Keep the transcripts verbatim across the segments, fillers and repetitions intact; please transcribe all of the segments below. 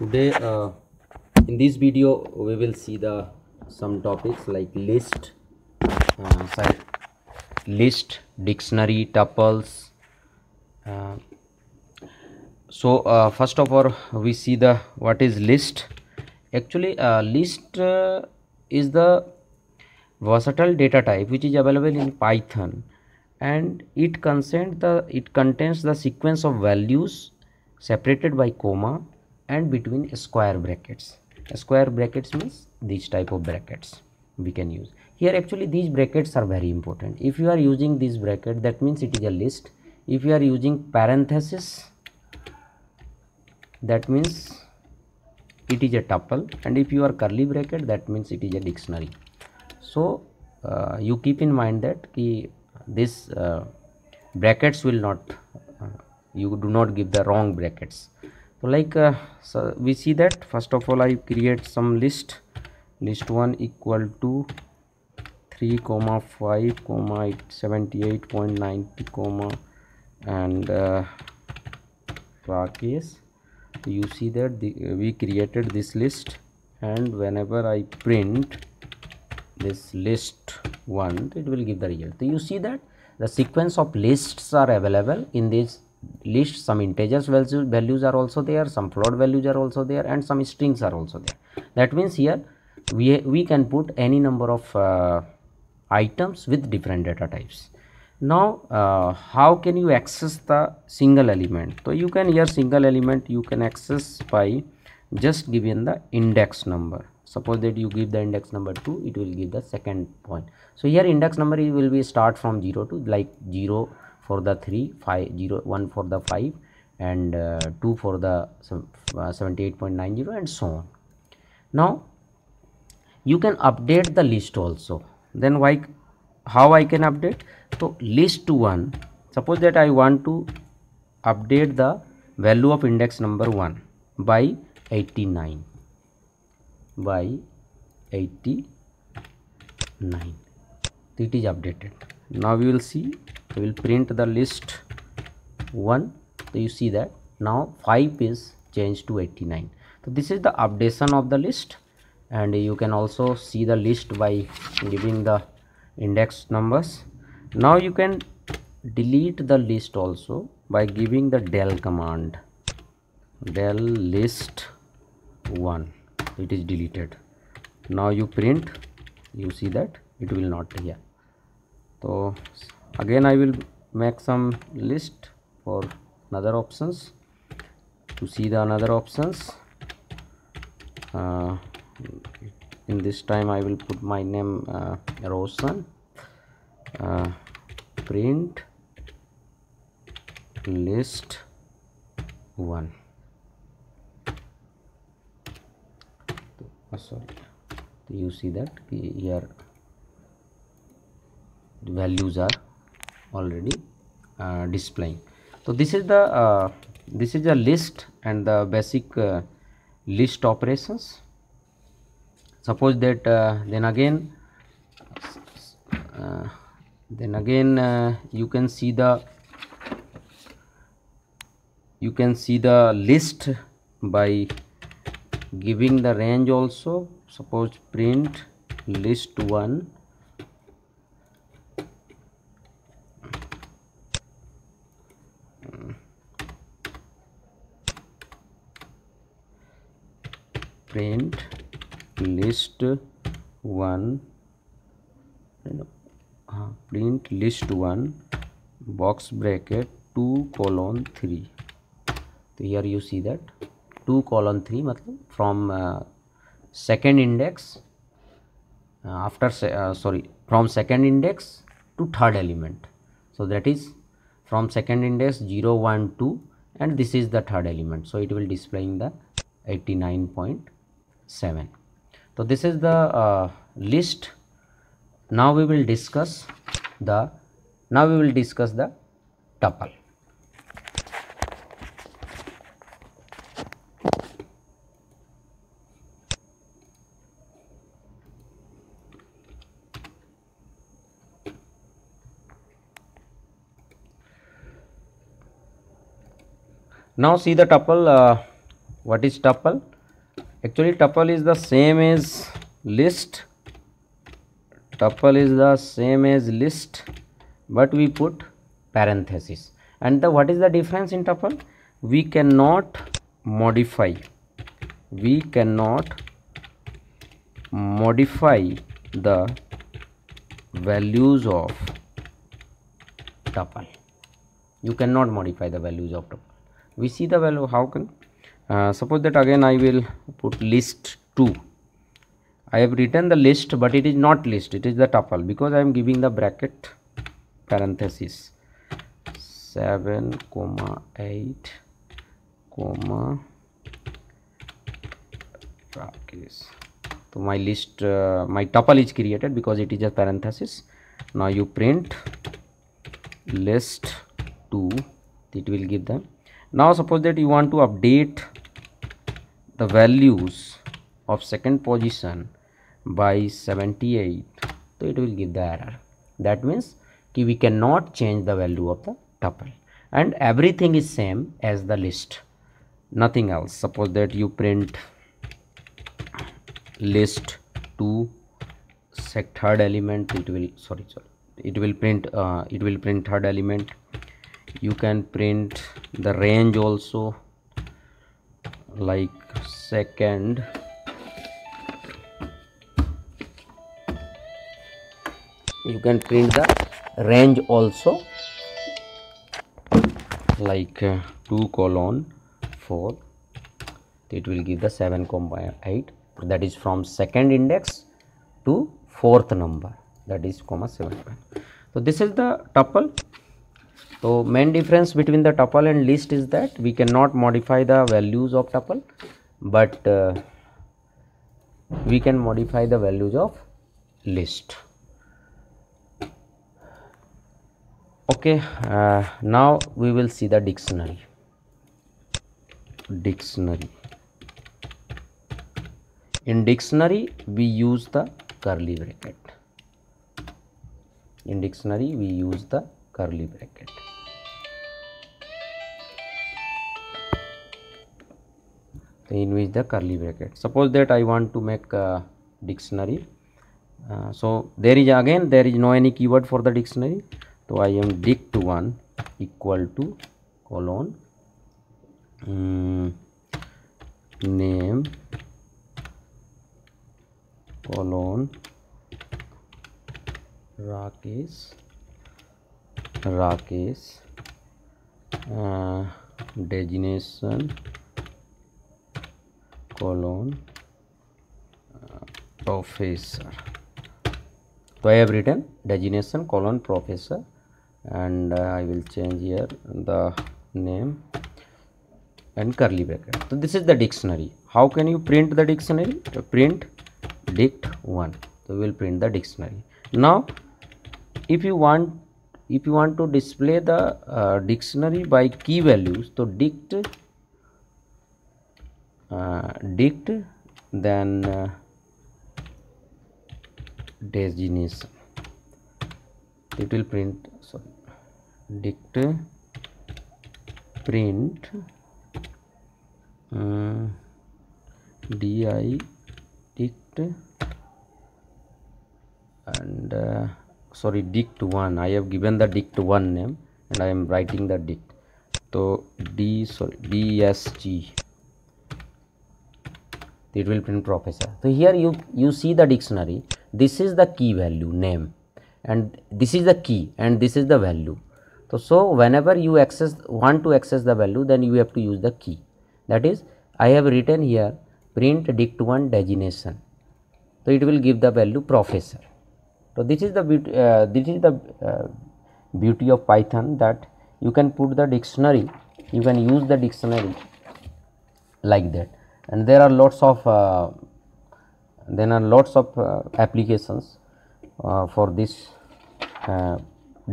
Today uh, in this video we will see the some topics like list, uh, sorry, list, dictionary, tuples. Uh, so uh, first of all we see the what is list. Actually uh, list uh, is the versatile data type which is available in Python, and it contains the it contains the sequence of values separated by comma and between square brackets. Square brackets means these type of brackets we can use here. Actually these brackets are very important. If you are using this bracket, that means it is a list. If you are using parenthesis, that means it is a tuple, and if you are curly bracket, that means it is a dictionary. So uh, you keep in mind that ki this uh, brackets will not uh, you do not give the wrong brackets. So like uh, so we see that first of all I create some list. List one equal to three comma five comma seventy-eight point ninety comma and uh, Rakesh. You see that the, uh, we created this list, and whenever I print this list one, it will give the result. So you see that the sequence of lists are available in this list. Some integers values, values are also there, some float values are also there, and some strings are also there. That means here we we can put any number of uh, items with different data types. Now uh, how can you access the single element? So you can here single element you can access by just giving the index number. Suppose that you give the index number two, it will give the second point. So here index number will be start from zero to like zero for the three, five, zero, one for the five, and uh, two for the seventy-eight point nine zero, and so on. Now you can update the list also. Then why how I can update? So list to one, suppose that I want to update the value of index number one by eighty-nine, by eighty-nine. It is updated. Now we will see, we will print the list one. So you see that now five is changed to eighty-nine. So this is the updation of the list, and you can also see the list by giving the index numbers. Now you can delete the list also by giving the del command, del list one. It is deleted. Now you print, you see that it will not here. So again I will make some list for another options to see the another options. Uh, in this time I will put my name uh, Roshan. Uh, print list one. Oh, sorry, you see that here the values are already uh, displaying. So this is the uh, this is a list and the basic uh, list operations. Suppose that uh, then again uh, then again uh, you can see the you can see the list by giving the range also. Suppose print list one, print list one, uh, print list one box bracket two colon three. So here you see that two colon three matlab from uh, second index uh, after uh, sorry from second index to third element. So that is from second index zero one two, and this is the third element. So it will displaying the eighty-nine point seven. So this is the uh, list. Now we will discuss the now we will discuss the tuple. Now see the tuple. Uh, What is tuple? Actually tuple is the same as list. Tuple is the same as list, but we put parenthesis. And the what is the difference in tuple? We cannot modify. We cannot modify the values of tuple. You cannot modify the values of tuple. We see the value. How can? Uh, suppose that again I will put list two. I have written the list, but it is not list. It is the tuple because I am giving the bracket parenthesis seven comma eight comma brackets. So my list, uh, my tuple is created because it is a parenthesis. Now you print list two. It will give them. Now suppose that you want to update the values of second position by seventy-eight, so it will give the error. That means we cannot change the value of the tuple, and everything is same as the list, nothing else. Suppose that you print list two, set third element, it will sorry sorry it will print uh, it will print third element. You can print the range also, like second you can print the range also like uh, two colon four, it will give the seven comma eight, that is from second index to fourth number, that is comma seven. So this is the tuple. So main difference between the tuple and list is that we cannot modify the values of tuple, but uh, we can modify the values of list. Okay, uh, now we will see the dictionary. Dictionary. In dictionary we use the curly bracket. In dictionary we use the curly bracket. In which the curly bracket. Suppose that I want to make a dictionary. Uh, so there is again there is no any keyword for the dictionary. So I am dict one equal to colon um, name colon Rakesh Rakesh uh, designation colon uh, professor. So I have written designation colon professor, and uh, I will change here the name and curly bracket. So this is the dictionary. How can you print the dictionary? So print dict one. So we will print the dictionary. Now if you want If you want to display the uh, dictionary by key values, so dict, uh, dict, then uh, designation. It will print. Sorry, dict print uh, di dict and. Uh, sorry dict one. I have given the dict one name and I am writing the dict. So D sorry D S G. It will print professor. So here you you see the dictionary. This is the key value name, and this is the key, and this is the value. So so whenever you access want to access the value, then you have to use the key. That is, I have written here print dict one designation. So it will give the value professor. So this is the beauty, uh, this is the uh, beauty of Python, that you can put the dictionary, you can use the dictionary like that, and there are lots of uh, there are lots of uh, applications uh, for this uh,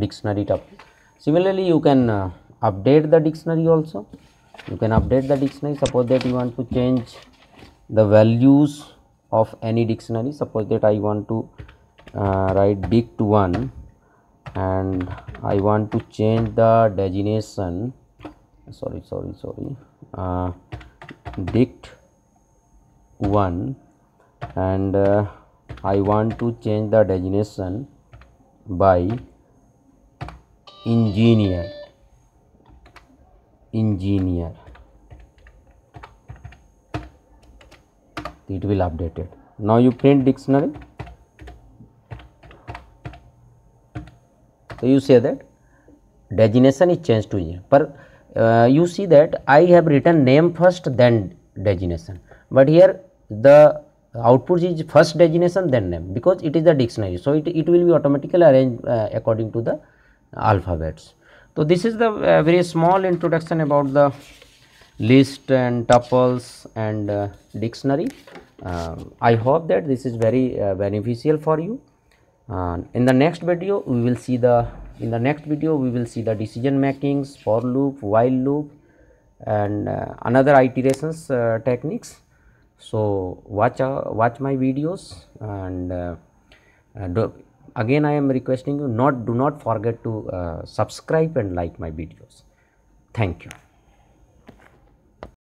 dictionary topic. Similarly, you can uh, update the dictionary also. You can update the dictionary. Suppose that you want to change the values of any dictionary. Suppose that I want to Uh, write dict one and I want to change the designation sorry sorry sorry uh, dict one, and uh, I want to change the designation by engineer engineer it will update it. Now you print dictionary, so you say that designation is changed to engineer. But uh, you see that I have written name first then designation, but here the output is first designation then name, because it is the dictionary, so it, it will be automatically arranged uh, according to the alphabets. So this is the uh, very small introduction about the list and tuples and uh, dictionary. uh, I hope that this is very uh, beneficial for you. Uh, in the next video we will see the in the next video we will see the decision makings, for loop, while loop, and uh, another iterations uh, techniques. So watch uh, watch my videos, and uh, uh, do, again I am requesting you not do not forget to uh, subscribe and like my videos. Thank you.